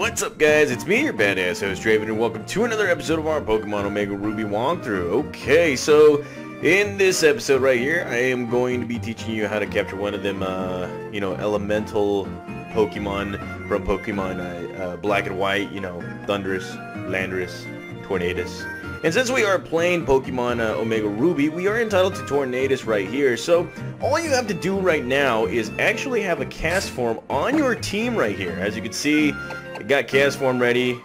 What's up, guys? It's me, your badass host, Draven, and welcome to another episode of our Pokemon Omega Ruby walkthrough. Okay, so in this episode right here, I am going to be teaching you how to capture one of them, you know, elemental Pokemon from Pokemon Black and White, you know, Thundurus, Landorus, Tornadus. And since we are playing Pokemon Omega Ruby, we are entitled to Tornadus right here. So all you have to do right now is actually have a Castform on your team right here. As you can see, I got Castform ready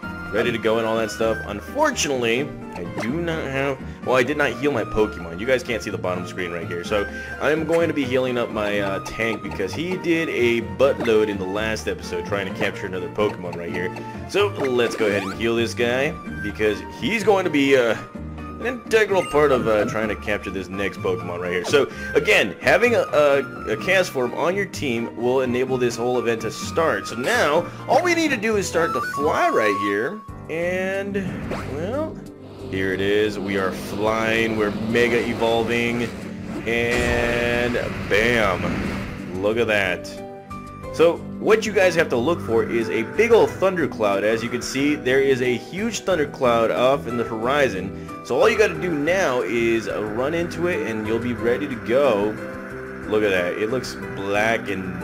to go and all that stuff. Unfortunately, I do not have... Well, I did not heal my Pokemon. You guys can't see the bottom screen right here. So I'm going to be healing up my tank because he did a buttload in the last episode trying to capture another Pokemon right here. So let's go ahead and heal this guy because he's going to be an integral part of trying to capture this next Pokemon right here. So again, having a Castform on your team will enable this whole event to start. So now all we need to do is start to fly right here, and well, here it is. We are flying. We're mega evolving, and bam! Look at that. So what you guys have to look for is a big old thundercloud. As you can see, there is a huge thundercloud off in the horizon. So all you got to do now is run into it and you'll be ready to go. Look at that. It looks black and...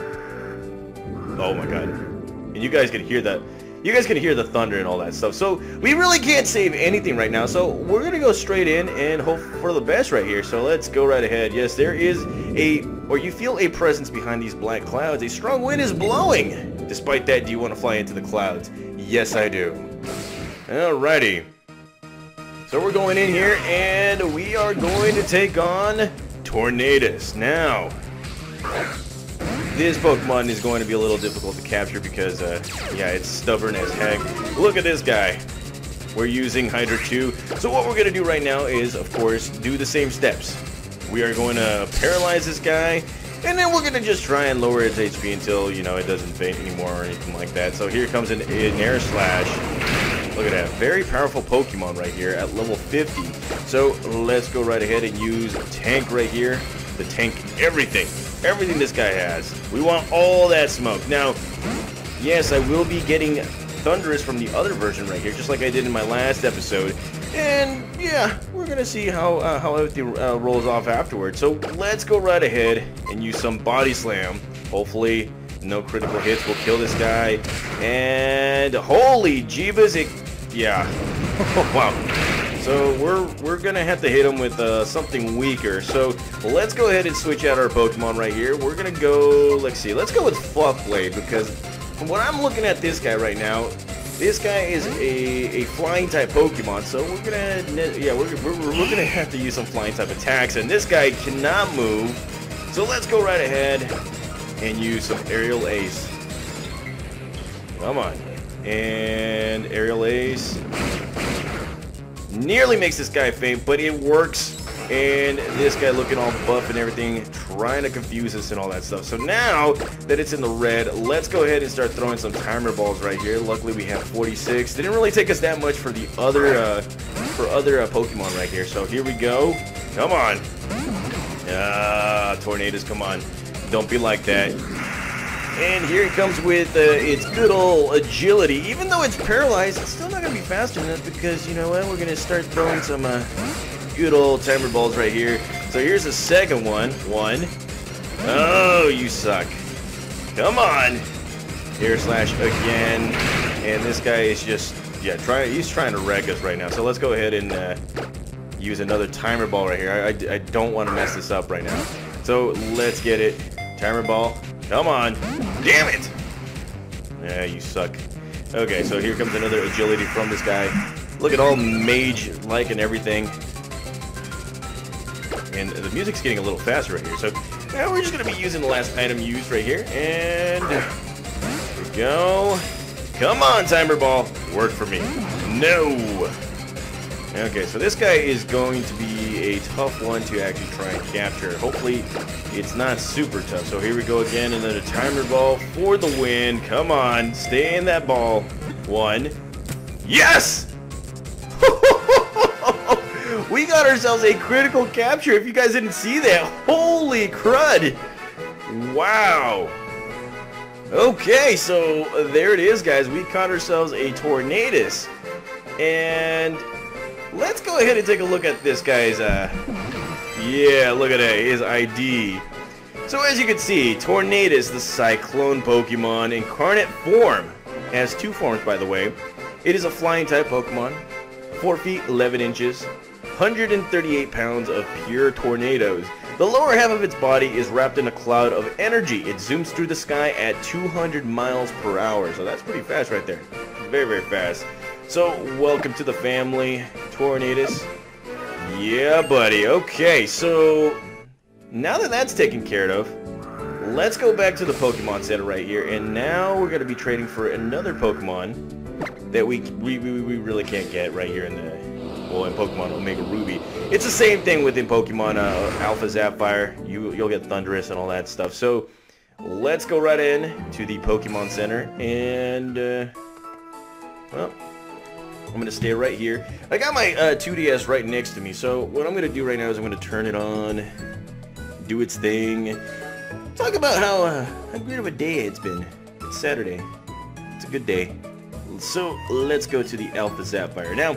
oh my god. And you guys can hear that. You guys can hear the thunder and all that stuff. So we really can't save anything right now. So we're going to go straight in and hope for the best right here. So let's go right ahead. Yes, there is a... or you feel a presence behind these black clouds. A strong wind is blowing. Despite that, do you want to fly into the clouds? Yes, I do. Alrighty. So we're going in here, and we are going to take on Tornadus. Now, this Pokemon is going to be a little difficult to capture because, yeah, it's stubborn as heck. Look at this guy. We're using Hydrochu. So what we're going to do right now is, of course, do the same steps. We are going to paralyze this guy, and then we're going to just try and lower its HP until, you know, it doesn't faint anymore or anything like that. So here comes an Air Slash. Look at that, very powerful Pokemon right here at level 50. So let's go right ahead and use tank right here. The tank everything this guy has. We want all that smoke. Now, yes, I will be getting Thundurus from the other version right here, just like I did in my last episode. And yeah, we're gonna see how everything rolls off afterwards. So let's go right ahead and use some Body Slam. Hopefully, no critical hits will kill this guy. And holy Jeebus, it... yeah. Wow. So we're gonna have to hit him with something weaker. So let's go ahead and switch out our Pokemon right here. We're gonna go, let's see, let's go with Fluffblade, because from what I'm looking at this guy right now, this guy is a flying type Pokemon. So we're gonna, yeah, we're gonna have to use some flying type attacks, and this guy cannot move. So let's go right ahead and use some Aerial Ace. Come on. And Aerial Ace nearly makes this guy faint, but it works. And this guy looking all buff and everything, trying to confuse us and all that stuff. So now that it's in the red, let's go ahead and start throwing some timer balls right here. Luckily we have 46. Didn't really take us that much for the other Pokemon right here. So here we go. Come on. Ah, Tornadus, come on. Don't be like that. And here it comes with its good old agility. Even though it's paralyzed, it's still not going to be fast enough because, you know what, we're going to start throwing some good old timer balls right here. So here's the second one. One. Oh, you suck. Come on. Air Slash again. And this guy is just, yeah, he's trying to wreck us right now. So let's go ahead and use another timer ball right here. I don't want to mess this up right now. So let's get it. Timer ball. Come on. Damn it! Yeah, you suck. Okay, so here comes another agility from this guy. Look at all mage-like and everything. And the music's getting a little faster right here. So now we're just going to be using the last item used right here. And here we go. Come on, timer ball. Work for me. No! Okay, so this guy is going to be a tough one to actually try and capture. Hopefully, it's not super tough. So here we go again, another timer ball for the win. Come on, stay in that ball. One. Yes! We got ourselves a critical capture if you guys didn't see that. Holy crud! Wow! Okay, so there it is, guys. We caught ourselves a Tornadus. And let's go ahead and take a look at this guy's, yeah, look at that, his ID. So as you can see, Tornadus, the Cyclone Pokemon, incarnate form. It has two forms, by the way. It is a flying type Pokemon, 4 feet 11 inches, 138 pounds of pure tornadoes. The lower half of its body is wrapped in a cloud of energy. It zooms through the sky at 200 miles per hour. So that's pretty fast right there. Very, very fast. So, welcome to the family, Tornadus. Yeah, buddy. Okay, so now that that's taken care of, let's go back to the Pokemon Center right here. And now we're going to be trading for another Pokemon that we really can't get right here in the... Well, in Pokemon Omega Ruby. It's the same thing within Pokemon Alpha Sapphire. You'll get Thundurus and all that stuff. So, let's go right in to the Pokemon Center. And, well... I'm going to stay right here. I got my 2DS right next to me, so what I'm going to do right now is I'm going to turn it on, do its thing, talk about how great of a day it's been. It's Saturday. It's a good day. So let's go to the Alpha Sapphire. Now,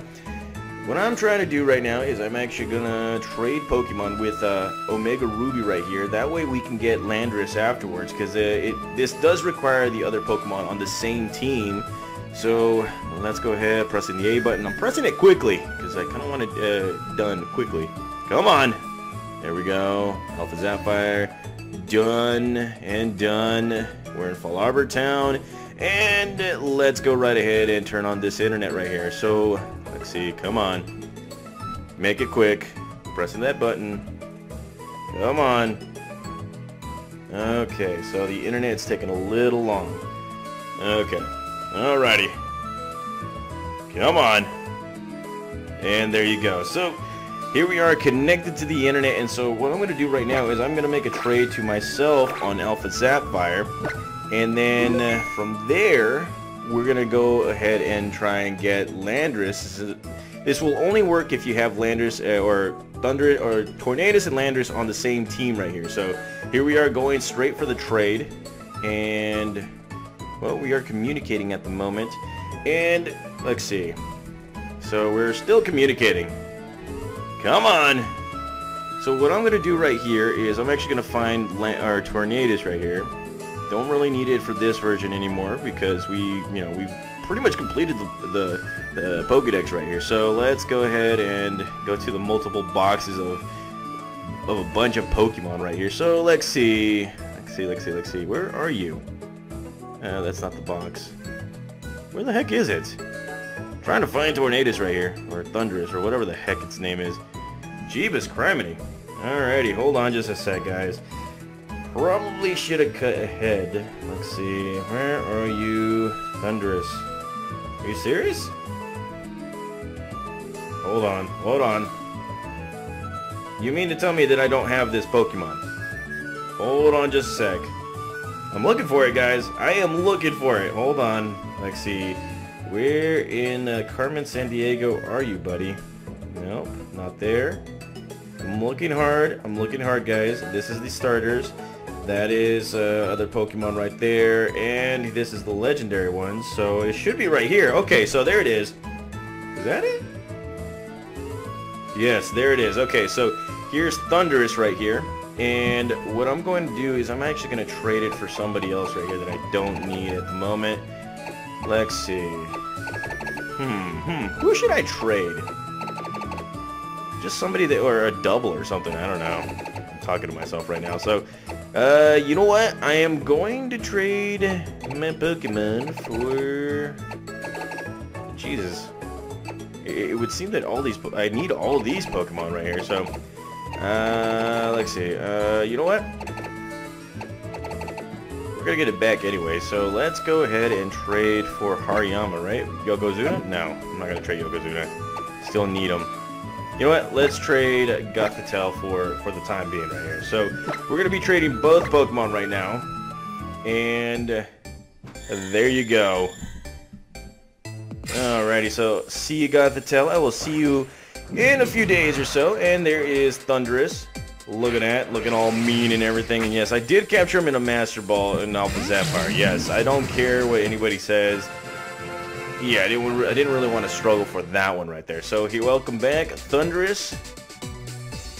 what I'm trying to do right now is I'm actually going to trade Pokemon with Omega Ruby right here. That way we can get Landorus afterwards, because this does require the other Pokemon on the same team. So let's go ahead, pressing the A button. I'm pressing it quickly because I kind of want it done quickly. Come on, there we go. Alpha Sapphire, done and done. We're in Fall Arbor town, and let's go right ahead and turn on this internet right here. So let's see. Come on, make it quick. Pressing that button. Come on. Okay, so the internet's taking a little long. Okay. Alrighty. Come on. And there you go. So, here we are connected to the internet, and so what I'm going to do right now is I'm going to make a trade to myself on Alpha Sapphire, and then from there, we're going to go ahead and try and get Landorus. This will only work if you have Landorus or Thunder or Tornadus and Landorus on the same team right here. So, here we are going straight for the trade, and... Well, we are communicating at the moment, and let's see. So we're still communicating. Come on! So what I'm going to do right here is I'm actually going to find our Tornadus right here. Don't really need it for this version anymore because we've pretty much completed the Pokedex right here. So let's go ahead and go to the multiple boxes of a bunch of Pokemon right here. So let's see. Let's see. Where are you? That's not the box. Where the heck is it? I'm trying to find Tornadus right here, or Thundurus, or whatever the heck its name is. Jeebus criminy. Alrighty, hold on just a sec, guys. Probably should have cut ahead. Let's see, where are you, Thundurus? Are you serious? Hold on. You mean to tell me that I don't have this Pokemon? Hold on just a sec. I'm looking for it, guys. I am looking for it. Hold on. Let's see. Where in Carmen San Diego are you, buddy? Nope, not there. I'm looking hard, guys. This is the starters. That is other Pokemon right there. And this is the legendary one. So it should be right here. Okay, so there it is. Is that it? Yes, there it is. Okay, so here's Thundurus right here. And what I'm going to do is I'm actually going to trade it for somebody else right here that I don't need at the moment. Let's see. Who should I trade? Just somebody that, or a double or something. I don't know. I'm talking to myself right now. So, you know what? I am going to trade my Pokemon for... Jesus. It would seem that all these... I need all these Pokemon right here, so... let's see, you know what? We're gonna get it back anyway, so let's go ahead and trade for Hariyama, right? Yokozuna? No, I'm not gonna trade Yokozuna. Still need him. You know what? Let's trade Gothitelle for the time being right here. So, we're gonna be trading both Pokemon right now. And, there you go. Alrighty, so, see you Gothitelle. I will see you in a few days or so, and there is Thundurus. Look at that, looking all mean and everything. And yes, I did capture him in a Master Ball in Alpha Sapphire. Yes, I don't care what anybody says. Yeah, I didn't really want to struggle for that one right there. So, hey, welcome back, Thundurus.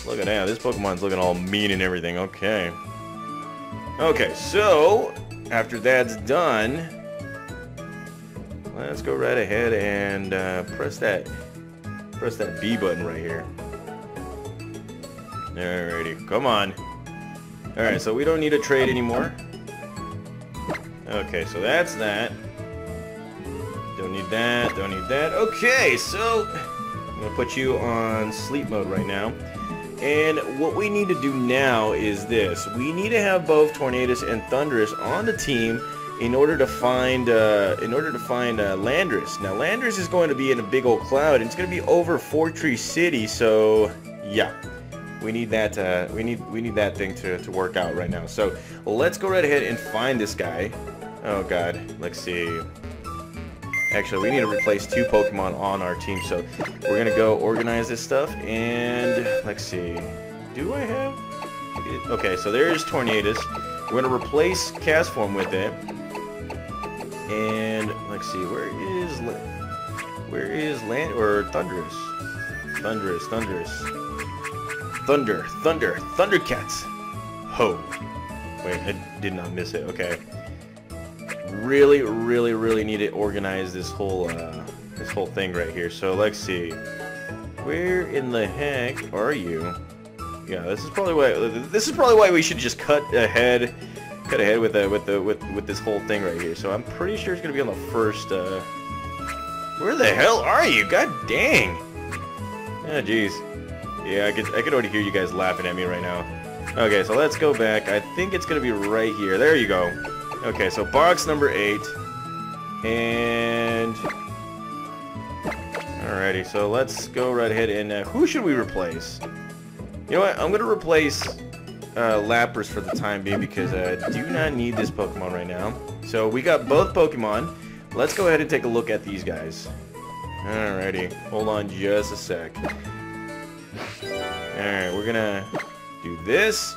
Look at that, this Pokemon's looking all mean and everything. Okay. Okay, so, after that's done, let's go right ahead and press that B button right here. Alrighty, come on. Alright, so we don't need to trade anymore. Okay, so that's that. Don't need that, don't need that. Okay, so I'm gonna put you on sleep mode right now. And what we need to do now is this. We need to have both Tornadus and Thundurus on the team in order to find Landorus. Now Landorus is going to be in a big old cloud, and it's gonna be over Fortree City, so yeah. We need that we need that thing to work out right now. So let's go right ahead and find this guy. Oh god, let's see. Actually, we need to replace two Pokemon on our team, so we're gonna go organize this stuff and let's see. Do I have it? Okay, so there's Tornadus. We're gonna replace Castform with it. And let's see, where is Thundurus? Thundurus. Thundercats! Ho! Wait, I did not miss it, okay. Really, really, really need to organize this whole thing right here. So let's see. Where in the heck are you? Yeah, this is probably why we should just cut ahead with this whole thing right here. So I'm pretty sure it's gonna be on the first where the hell are you? God dang! Oh jeez. Yeah, I could already hear you guys laughing at me right now. Okay, so let's go back. I think it's gonna be right here. There you go. Okay, so box number 8. And alrighty, so let's go right ahead and who should we replace? You know what? I'm gonna replace Lapras for the time being because I do not need this Pokemon right now. So we got both Pokemon. Let's go ahead and take a look at these guys. Alrighty, hold on just a sec. Alright, we're gonna do this,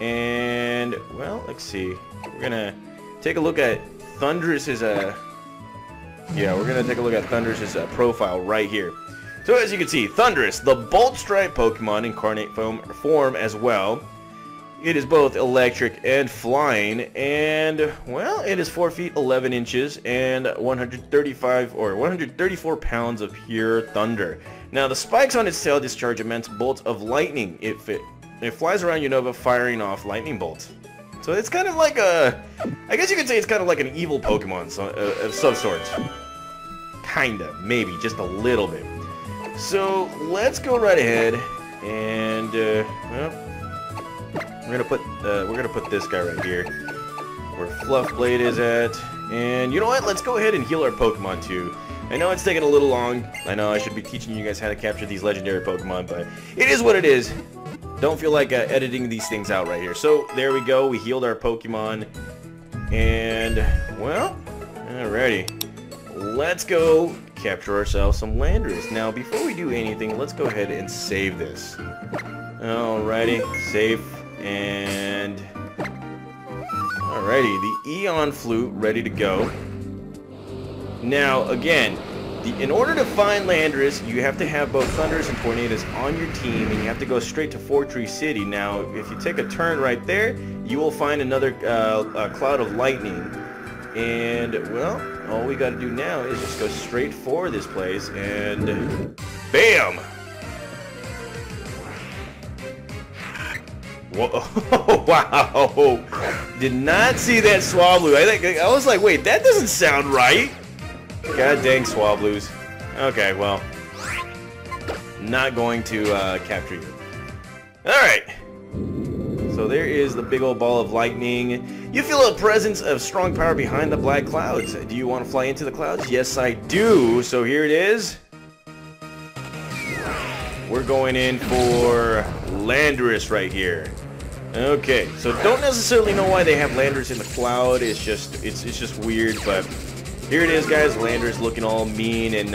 and, well, let's see, we're gonna take a look at Thundurus's, profile right here. So as you can see, Thundurus, the Bolt Stripe Pokemon, incarnate form as well. It is both electric and flying, and, well, it is 4 feet 11 inches and 134 pounds of pure thunder. Now, the spikes on its tail discharge immense bolts of lightning. It flies around Unova firing off lightning bolts. So it's kind of like a... I guess you could say it's kind of like an evil Pokemon of some sort. Kinda. Maybe. Just a little bit. So, let's go right ahead and... well, we're gonna put this guy right here. Where Fluffblade is at. And you know what? Let's go ahead and heal our Pokemon too. I know it's taking a little long. I know I should be teaching you guys how to capture these legendary Pokemon, but it is what it is. Don't feel like editing these things out right here. So, there we go. We healed our Pokemon. And, well, alrighty. Let's go capture ourselves some Landorus. Now, before we do anything, let's go ahead and save this. Alrighty. Save. And... alrighty. The Eon Flute ready to go. Now, again, in order to find Landorus, you have to have both Thundurus and Tornadus on your team, and you have to go straight to Fortree City. Now, if you take a turn right there, you will find another cloud of lightning. And, well, all we gotta do now is just go straight for this place, and... BAM! Whoa. Wow! Did not see that Swablu. I was like, wait, that doesn't sound right! God dang Swablu's. Okay, well, not going to capture you. Alright, so there is the big old ball of lightning. You feel a presence of strong power behind the black clouds. Do you want to fly into the clouds? Yes, I do. So here it is. We're going in for Landorus right here. Okay, so don't necessarily know why they have Landorus in the cloud. It's just weird, but... Here it is, guys. Landorus looking all mean and,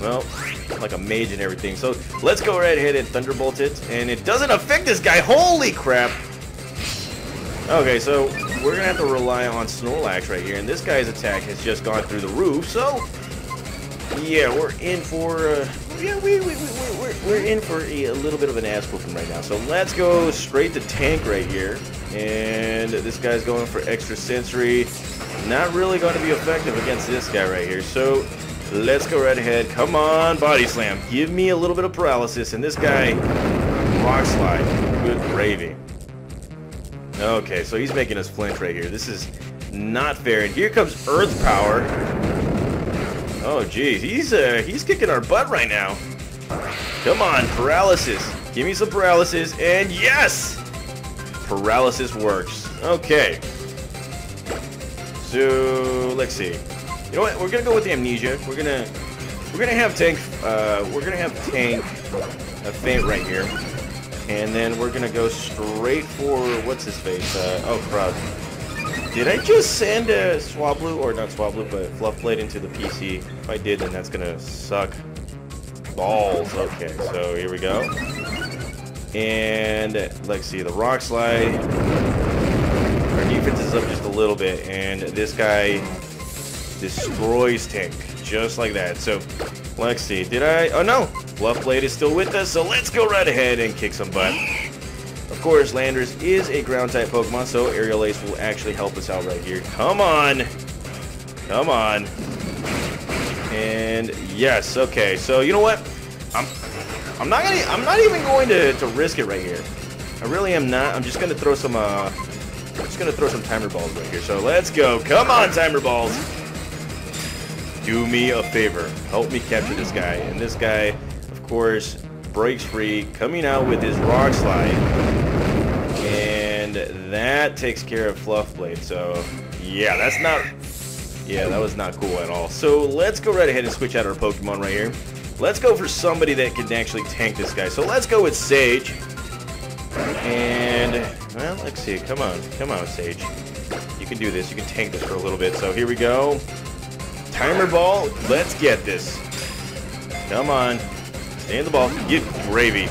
well, like a mage and everything. So let's go right ahead and Thunderbolt it. And it doesn't affect this guy. Holy crap. Okay, so we're going to have to rely on Snorlax right here. And this guy's attack has just gone through the roof. So, yeah, we're in for... yeah, we're in for a little bit of an ass whooping right now. So let's go straight to tank right here. And this guy's going for extra sensory. Not really going to be effective against this guy right here. So let's go right ahead. Come on, body slam. Give me a little bit of paralysis. And this guy, rock slide. Good gravy. Okay, so he's making us flinch right here. This is not fair. And here comes Earth Power. Oh, geez, he's kicking our butt right now. Come on, paralysis. Give me some paralysis, and yes! Paralysis works. Okay. So let's see. You know what? We're gonna go with amnesia. We're gonna have tank. A faint right here, and then we're gonna go straight for what's his face? Oh crud. Did I just send a Swablu, or not Swablu, but Fluffblade into the PC? If I did, then that's gonna suck balls. Okay, so here we go. And let's see, the Rock Slide. Our defense is up just a little bit, and this guy destroys tank, just like that. So let's see, did I? Oh no, Fluffblade is still with us, so let's go right ahead and kick some butt. Of course, Landorus is a ground-type Pokemon, so Aerial Ace will actually help us out right here. Come on! Come on! And yes, okay. So you know what? I'm not even going to risk it right here. I really am not. I'm just gonna throw some timer balls right here. So let's go. Come on, timer balls! Do me a favor. Help me capture this guy. And this guy, of course, breaks free, coming out with his rock slide, and that takes care of Fluffblade. So yeah, that's not, yeah, that was not cool at all. So let's go right ahead and switch out our Pokemon right here. Let's go for somebody that can actually tank this guy. So let's go with Sage, and well, let's see, come on Sage, you can do this, you can tank this for a little bit. So here we go, timer ball, let's get this, come on. Stay in the ball. Get gravy.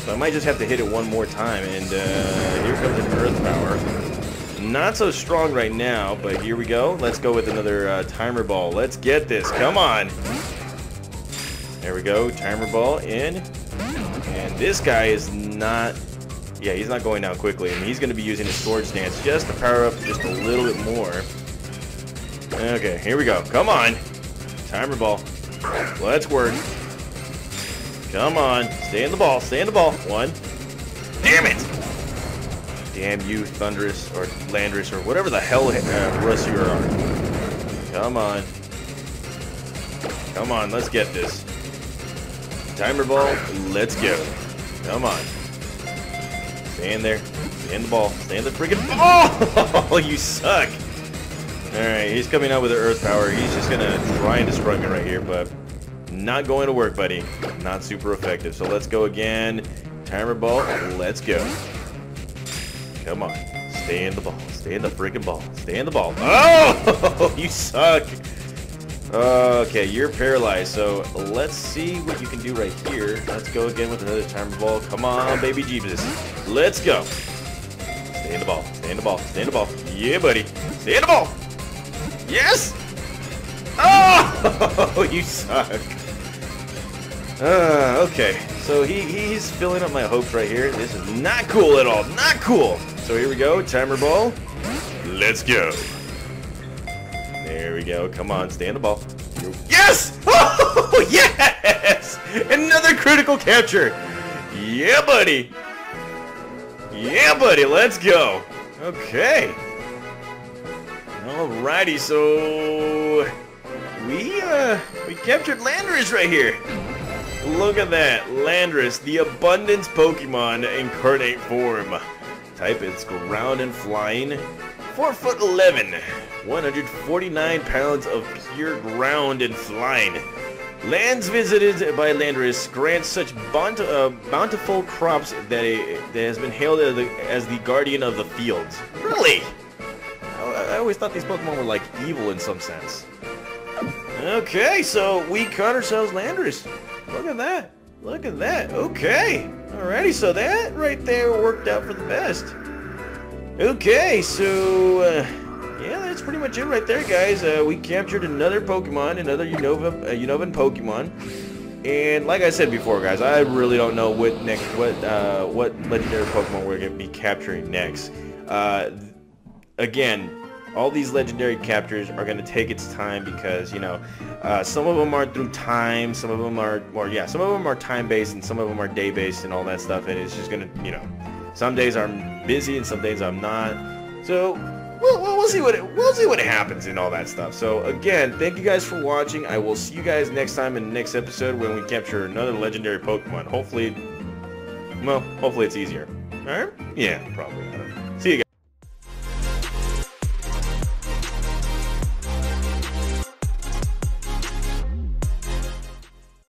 So I might just have to hit it one more time. And here comes an Earth Power. Not so strong right now, but here we go. Let's go with another Timer Ball. Let's get this. Come on. There we go. Timer Ball in. And this guy is not... Yeah, he's not going down quickly. I mean, he's going to be using his Sword Stance just to power up just a little bit more. Okay, here we go. Come on. Timer Ball. Let's work. Come on, stay in the ball, stay in the ball. One. Damn it! Damn you, Thundurus, or Landorus, or whatever the hell Russ you are. Come on. Come on, let's get this. Timer ball, let's go. Come on. Stay in there, stay in the ball, stay in the freaking ball! Oh, you suck! Alright, he's coming out with the Earth Power. He's just gonna try and destroy me right here, but... Not going to work, buddy. Not super effective. So let's go again. Timer ball. Let's go. Come on. Stay in the ball. Stay in the freaking ball. Stay in the ball. Oh! You suck. Okay, you're paralyzed. So let's see what you can do right here. Let's go again with another timer ball. Come on, baby Jesus. Let's go. Stay in the ball. Stay in the ball. Stay in the ball. Yeah, buddy. Stay in the ball. Yes! Oh! You suck. Okay, so he's filling up my hopes right here. This is not cool at all. Not cool. So here we go. Timer ball. Let's go. There we go. Come on. Stay in the ball. Yes! Oh, yes! Another critical capture. Yeah, buddy. Yeah, buddy. Let's go. Okay. Alrighty, so... We captured Landorus right here. Look at that, Landorus, the abundance Pokemon incarnate form. Type it's ground and flying. 4'11", 149 pounds of pure ground and flying. Lands visited by Landorus grants such bountiful crops that that has been hailed as the guardian of the fields. Really? I always thought these Pokemon were, like, evil in some sense. Okay, so we caught ourselves Landorus. Look at that. Look at that. Okay. Alrighty, so that right there worked out for the best. Okay, so... yeah, that's pretty much it right there, guys. We captured another Pokemon, another Unovan Pokemon. And like I said before, guys, I really don't know what legendary Pokemon we're going to be capturing next. Again, all these legendary captures are going to take its time because, you know, some of them are through time, some of them are, or yeah, some of them are time-based and some of them are day-based and all that stuff, and it's just going to, you know, some days I'm busy and some days I'm not. So we'll see what happens and all that stuff. So again, thank you guys for watching. I will see you guys next time in the next episode when we capture another legendary Pokemon. Hopefully, well, hopefully it's easier. All right? Yeah, probably.